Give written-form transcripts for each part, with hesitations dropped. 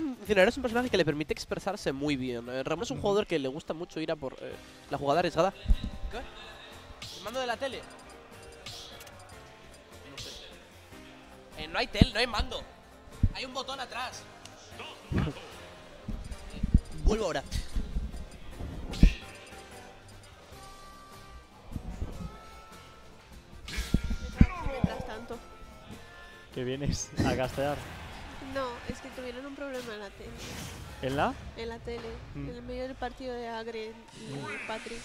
Incineroar es un personaje que le permite expresarse muy bien. Ramón es un jugador que le gusta mucho ir a por la jugada arriesgada. ¿Qué? ¿El mando de la tele? No sé. No hay tele, no hay mando. Hay un botón atrás. Vuelvo ahora. Mientras tanto. ¿Qué vienes a gastear? No, es que tuvieron un problema en la tele. ¿En la? En la tele, en el medio del partido de Agre y Patrick.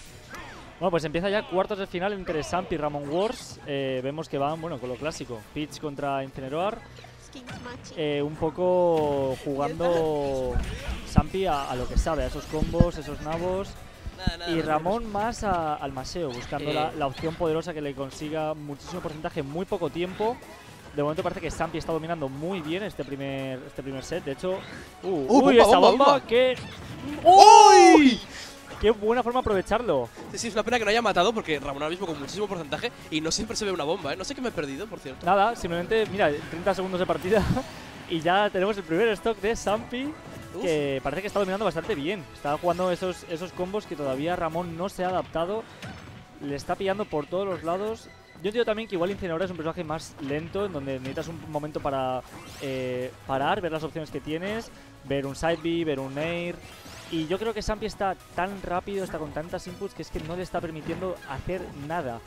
Bueno, pues empieza ya cuartos de final entre Samp y Ramón Wars. Vemos que van, bueno, con lo clásico. Peach contra Incineroar. Un poco jugando Sampi a lo que sabe, a esos combos, esos nabos. Y Ramón más al maseo, buscando la opción poderosa que le consiga muchísimo porcentaje en muy poco tiempo. De momento parece que Sampi está dominando muy bien este primer set. De hecho, ¡uy, esa bomba! ¡Qué! ¡Uy! ¡Qué buena forma de aprovecharlo! Sí, sí, es una pena que no haya matado porque Ramón ahora mismo con muchísimo porcentaje y no siempre se ve una bomba, ¿eh? No sé qué me he perdido, por cierto. Nada, simplemente, mira, 30 segundos de partida y ya tenemos el primer stock de Sampi, que parece que está dominando bastante bien. Está jugando esos combos que todavía Ramón no se ha adaptado. Le está pillando por todos los lados. Yo entiendo también que igual Incineroar es un personaje más lento, en donde necesitas un momento para parar, ver las opciones que tienes, ver un side B, ver un air. Y yo creo que Sampi está tan rápido, está con tantas inputs, que es que no le está permitiendo hacer nada.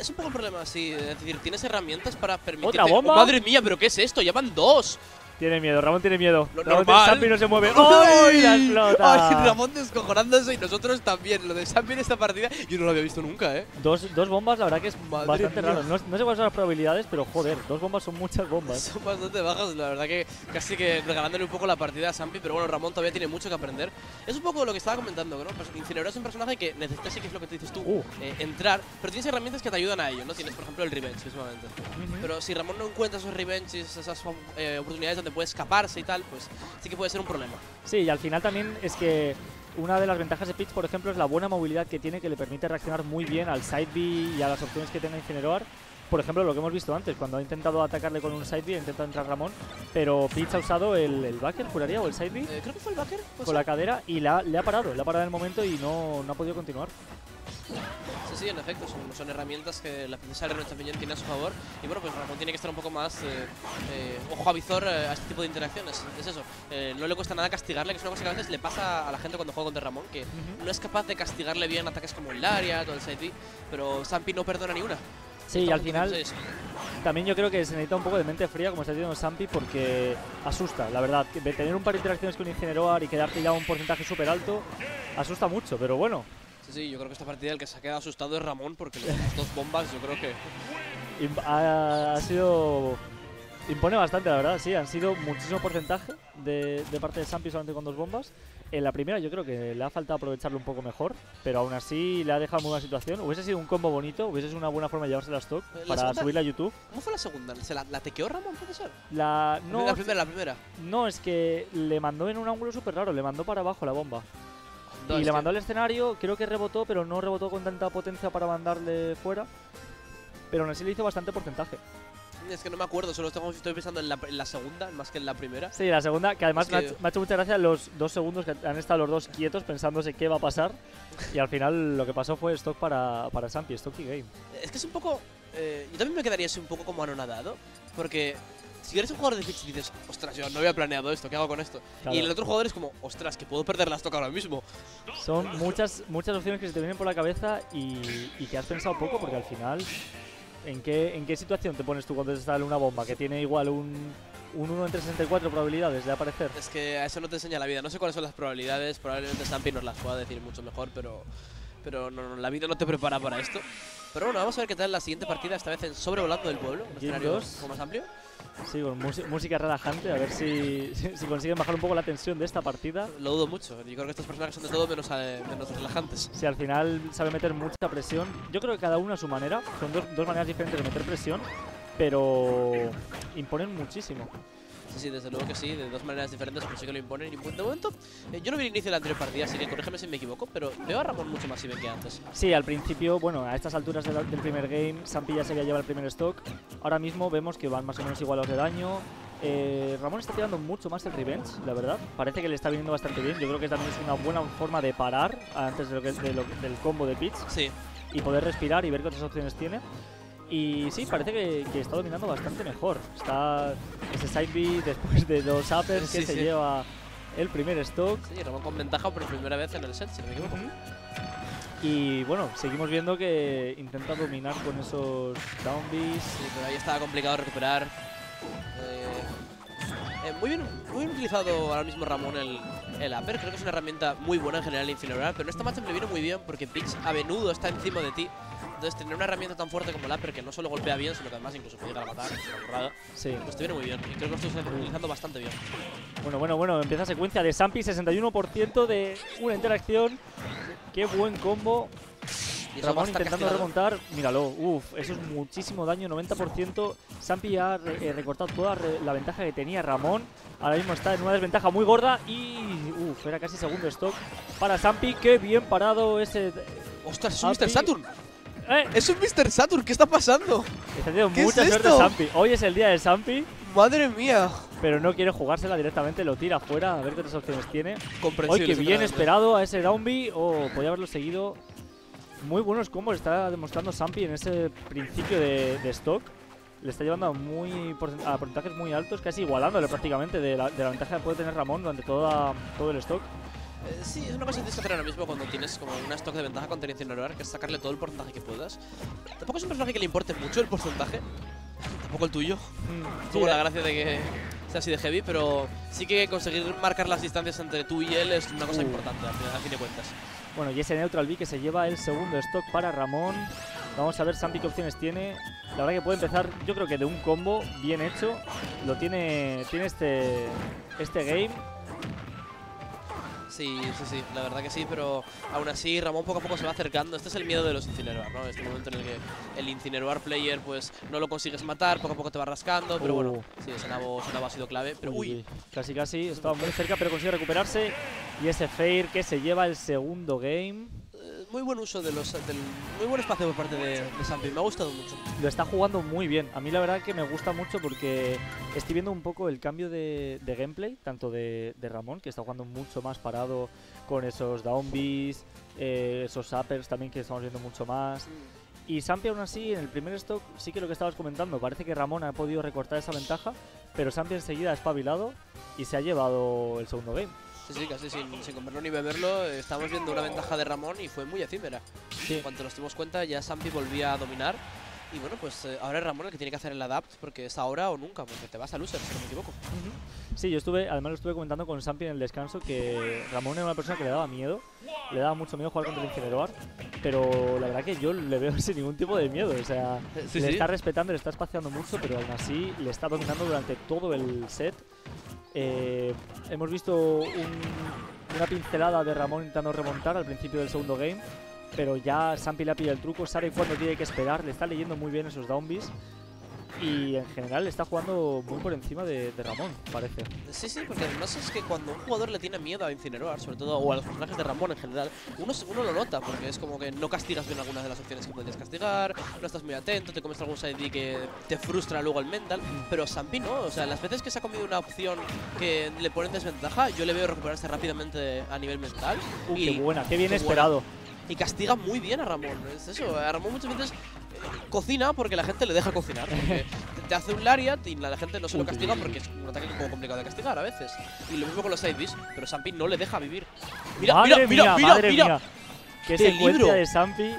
Es un poco un problema, sí. Es decir, tienes herramientas para permitirte... ¡Otra bomba! ¡Oh, madre mía! ¿Pero qué es esto? ¡Ya van dos! Tiene miedo, Ramón tiene miedo. Sampi no se mueve. ¡Ay! ¡La explota! Ay, Ramón descojonándose y nosotros también. Lo de Sampi en esta partida yo no lo había visto nunca, ¿eh? Dos bombas, la verdad que es bastante raro. No sé cuáles son las probabilidades, pero joder, dos bombas son muchas bombas. Son bastante bajas, la verdad que casi que regalándole un poco la partida a Sampi, pero bueno, Ramón todavía tiene mucho que aprender. Es un poco lo que estaba comentando, ¿no? Incineroar es un personaje que necesita, sí que es lo que te dices tú, entrar, pero tienes herramientas que te ayudan a ello, ¿no? Tienes, por ejemplo, el revenge mismamente. Pero si Ramón no encuentra esos revenges, esas oportunidades donde puede escaparse y tal, pues sí que puede ser un problema. Sí, y al final también es que una de las ventajas de Peach, por ejemplo, es la buena movilidad que tiene, que le permite reaccionar muy bien al side B y a las opciones que tenga Incineroar. Por ejemplo, lo que hemos visto antes, cuando ha intentado atacarle con un side B, ha intentado entrar Ramón, pero Peach ha usado el backer, juraría, o el side B. Creo que fue el backer. Con la cadera y le ha parado en el momento y no ha podido continuar. Sí, en efecto, son herramientas que la princesa Renault también tiene a su favor. Y bueno, pues Ramón tiene que estar un poco más ojo a visor a este tipo de interacciones. Es eso, no le cuesta nada castigarle, que es una cosa que a veces le pasa a la gente cuando juega contra Ramón, que no es capaz de castigarle bien ataques como el área o el side B, pero Sampi no perdona ni una. Sí, y al final también yo creo que se necesita un poco de mente fría, como está diciendo Sampi, porque asusta, la verdad. De tener un par de interacciones con Incineroar y quedarte ya un porcentaje súper alto, asusta mucho, pero bueno. Sí, yo creo que esta partida el que se ha quedado asustado es Ramón, porque las dos bombas yo creo que... Ha sido... Impone bastante, la verdad, sí. Han sido muchísimo porcentaje de parte de Sampi solamente con dos bombas. En la primera yo creo que le ha faltado aprovecharlo un poco mejor, pero aún así le ha dejado muy buena situación. Hubiese sido un combo bonito, hubiese sido una buena forma de llevarse la stock para subirla a YouTube. ¿Cómo fue la segunda? ¿Se la tequeó Ramón, puede ser? No, la primera. No, es que le mandó en un ángulo súper raro, le mandó para abajo la bomba. Y le mandó al escenario, creo que rebotó, pero no rebotó con tanta potencia para mandarle fuera. Pero aún así le hizo bastante porcentaje. Es que no me acuerdo, solo estoy pensando en la segunda, más que en la primera. Sí, la segunda, que además me ha hecho mucha gracia los 2 segundos que han estado los dos quietos pensándose qué va a pasar. Y al final lo que pasó fue stock para Sampi, stock y game. Es que es un poco... yo también me quedaría así un poco como anonadado, porque... Si eres un jugador de Peach y dices, ostras, yo no había planeado esto, ¿qué hago con esto? Claro. Y el otro jugador es como, ostras, que puedo perder la stock ahora mismo. Son muchas opciones que se te vienen por la cabeza y que has pensado poco, porque al final, ¿en qué situación te pones tú cuando te sale una bomba? Que tiene igual un 1 entre 64 probabilidades de aparecer. Es que a eso no te enseña la vida. No sé cuáles son las probabilidades, probablemente Sampi nos las pueda decir mucho mejor, pero no, la vida no te prepara para esto. Pero bueno, vamos a ver qué tal la siguiente partida, esta vez en Sobrevolando del Pueblo, un escenario un poco más amplio. Sí, con música relajante, a ver si consiguen bajar un poco la tensión de esta partida. Lo dudo mucho, yo creo que estos personajes son de todo menos relajantes. Sí, al final sabe meter mucha presión. Yo creo que cada uno a su manera, son dos maneras diferentes de meter presión, pero imponen muchísimo. Sí, sí, desde luego que sí, de dos maneras diferentes, pero sí que lo imponen. Y de momento, yo no vi el inicio de la anterior partida, así que corrígeme si me equivoco, pero veo a Ramón mucho más even que antes. Sí, al principio, bueno, a estas alturas del primer game, Sampi ya se había llevado el primer stock. Ahora mismo vemos que van más o menos igualados de daño. Ramón está tirando mucho más el Revenge, la verdad. Parece que le está viniendo bastante bien. Yo creo que también es una buena forma de parar antes de del combo de Peach. Sí. Y poder respirar y ver qué otras opciones tiene. Y sí, parece que está dominando bastante mejor. Está ese side B después de los uppers que se lleva el primer stock. Sí, Ramón con ventaja por primera vez en el set, si no me equivoco. Y bueno, seguimos viendo que intenta dominar con esos down Bs. Sí, pero ahí estaba complicado recuperar. Muy bien utilizado ahora mismo Ramón el upper. Creo que es una herramienta muy buena en general en Incineroar, pero en esta matchup le vino muy bien porque Peach a menudo está encima de ti. Entonces tener una herramienta tan fuerte como el upper, que no solo golpea bien, sino que además incluso puede llegar a matar, es una burrada. Sí. Pues te viene muy bien y creo que lo estoy utilizando bastante bien. Bueno, empieza secuencia de Sampi, 61% de una interacción. Qué buen combo. Ramón intentando remontar, míralo, uff, eso es muchísimo daño, 90%. Sampi ha recortado toda la ventaja que tenía Ramón. Ahora mismo está en una desventaja muy gorda y uff, era casi segundo stock para Sampi. Qué bien parado ese... ¡Ostras, es un Mr. Saturn! ¡Es un Mr. Saturn! ¿Qué está pasando? Está teniendo mucha suerte Sampi. Hoy es el día de Sampi. ¡Madre mía! Pero no quiere jugársela directamente, lo tira afuera, a ver qué otras opciones tiene. Comprensible. Oye, que bien esperado a ese down B, o podía haberlo seguido. Muy buenos combos está demostrando Sampi en ese principio de stock. Le está llevando a porcentajes muy altos, casi igualándole prácticamente de la ventaja que puede tener Ramón durante todo el stock. Sí, es una cosa que tienes que hacer ahora mismo cuando tienes como una stock de ventaja contra Incineroar, que es sacarle todo el porcentaje que puedas. Tampoco es un personaje que le importe mucho el porcentaje, tampoco el tuyo. Tuvo la gracia de que sea así de heavy, pero sí que conseguir marcar las distancias entre tú y él es una cosa importante, al fin de cuentas. Bueno, y ese Neutral B que se lleva el segundo stock para Ramón. Vamos a ver Sampi qué opciones tiene. La verdad que puede empezar, yo creo que de un combo bien hecho. Lo tiene este game. Sí, la verdad que sí, pero aún así Ramón poco a poco se va acercando. Este es el miedo de los Incineroar, ¿no? Este momento en el que el Incineroar player pues no lo consigues matar, poco a poco te va rascando, pero bueno, sí, ese nabo ha sido clave, pero uy. Casi, estaba muy cerca, pero consigue recuperarse. Y ese Fair que se lleva el segundo game. Muy buen uso muy buen espacio por parte de Sampi, me ha gustado mucho. Lo está jugando muy bien, a mí la verdad que me gusta mucho porque estoy viendo un poco el cambio de gameplay, tanto de Ramón, que está jugando mucho más parado con esos down Bs, esos uppers también que estamos viendo mucho más. Y Sampi aún así en el primer stock, sí que lo que estabas comentando, parece que Ramón ha podido recortar esa ventaja, pero Sampi enseguida ha espabilado y se ha llevado el segundo game. Sí, casi sin comerlo ni beberlo, estábamos viendo una ventaja de Ramón y fue muy efímera. Sí. Cuando nos dimos cuenta ya Sampi volvía a dominar y bueno, pues ahora es Ramón el que tiene que hacer el adapt porque es ahora o nunca, porque te vas a loser, si no me equivoco. Sí, además lo estuve comentando con Sampi en el descanso que Ramón era una persona que le daba mucho miedo jugar contra el Incineroar, pero la verdad que yo le veo sin ningún tipo de miedo, o sea, está respetando, le está espaciando mucho, pero aún así le está dominando durante todo el set. Hemos visto una pincelada de Ramón intentando remontar al principio del segundo game, pero ya Sampi le ha pillado el truco, sabe cuándo tiene que esperar, le está leyendo muy bien esos downbeats y en general le está jugando muy por encima de Ramón, parece. Sí, porque además es que cuando un jugador le tiene miedo a Incineroar, sobre todo, o a los personajes de Ramón en general, uno lo nota, porque es como que no castigas bien algunas de las opciones que podrías castigar, no estás muy atento, te comes algún side D que te frustra luego el mental, pero Sampi no, o sea, las veces que se ha comido una opción que le pone en desventaja, yo le veo recuperarse rápidamente a nivel mental. ¡Qué buena! ¡Qué bien esperado! Y castiga muy bien a Ramón, es eso, a Ramón muchas veces cocina porque la gente le deja cocinar, porque te hace un lariat y la gente no se lo castiga porque es un ataque como complicado de castigar a veces. Y lo mismo con los side Bs, pero Sampi no le deja vivir. ¡Mira! ¡Qué secuencia de Sampi!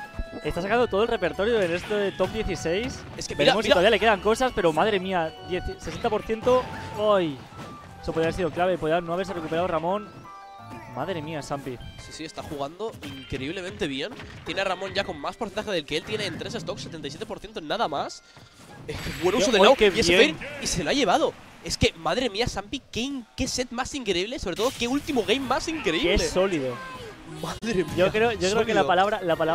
Está sacando todo el repertorio en esto de top 16. Es que veremos si todavía le quedan cosas, pero madre mía, 60%. ¡Ay! Eso podría haber sido clave, podría no haberse recuperado Ramón. Madre mía, Sampi. Sí, está jugando increíblemente bien. Tiene a Ramón ya con más porcentaje del que él tiene en 3 stocks, 77% nada más. Buen uso de nao y se lo ha llevado. Es que, madre mía, Sampi, qué set más increíble, sobre todo qué último game más increíble. Qué sólido. Madre mía. Yo creo que la palabra